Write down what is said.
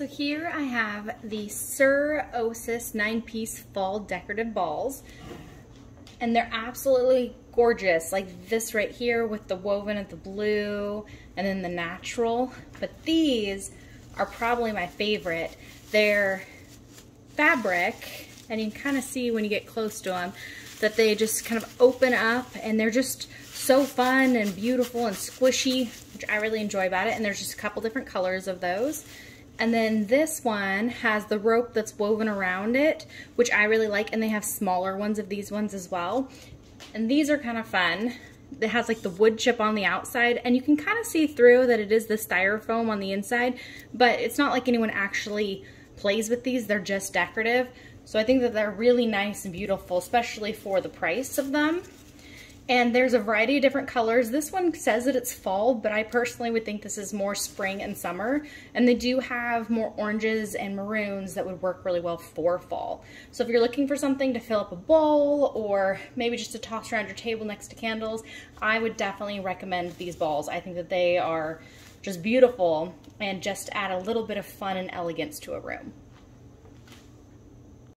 So here I have the CIR OASES 9-piece fall decorative balls, and they're absolutely gorgeous, like this right here with the woven of the blue and then the natural. But these are probably my favorite. They're fabric, and you can kind of see when you get close to them that they just kind of open up, and they're just so fun and beautiful and squishy, which I really enjoy about it. And there's just a couple different colors of those. And then this one has the rope that's woven around it, which I really like, and they have smaller ones of these ones as well. And these are kind of fun. It has like the wood chip on the outside, and you can kind of see through that it is the styrofoam on the inside, but it's not like anyone actually plays with these. They're just decorative. So I think that they're really nice and beautiful, especially for the price of them. And there's a variety of different colors. This one says that it's fall, but I personally would think this is more spring and summer. And they do have more oranges and maroons that would work really well for fall. So if you're looking for something to fill up a bowl or maybe just to toss around your table next to candles, I would definitely recommend these balls. I think that they are just beautiful and just add a little bit of fun and elegance to a room.